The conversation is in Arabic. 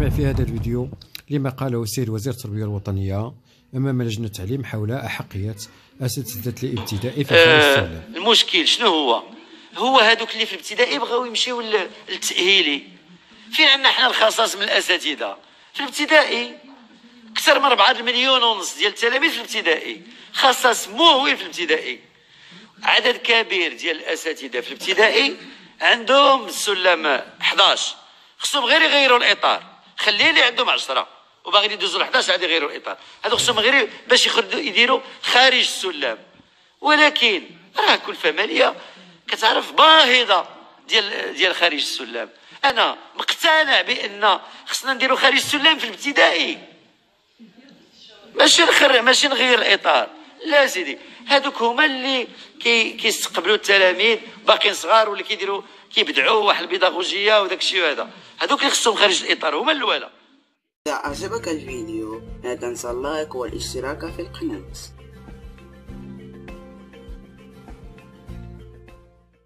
نستمع في هذا الفيديو لما قاله السيد وزير التربية الوطنية أمام لجنة التعليم حول أحقية أساتذة الابتدائي في الصالة. المشكل شنو هو؟ هو هذوك اللي في الابتدائي بغاو يمشيو للتأهيلي. فين عندنا حنا الخصاص من الأساتذة؟ في الابتدائي أكثر من 4.5 مليون ديال التلاميذ في الابتدائي، خصاص مهول في الابتدائي. عدد كبير ديال الأساتذة في الابتدائي عندهم السلم 11، خصهم غير يغيروا الإطار، خليه اللي عندهم 10 وباغيين يدوزوا ل 11 عاد يغيروا الإطار، هذو خصهم غير باش يديروا خارج السلم. ولكن راه كل فمالية كتعرف باهظة ديال خارج السلم. أنا مقتنع بأن خصنا نديروا خارج السلم في الابتدائي، ماشي نغير الإطار. لا سيدي، هذوك هما اللي كيستقبلوا التلاميذ باقيين صغار ولا كيديروا كيبدعوا واحد البيداغوجيه وداك الشيء، هذا هذوك اللي خصهم خارج الاطار هما الاولى. اذا عجبك الفيديو لا تنسى اللايك والاشتراك في القناه.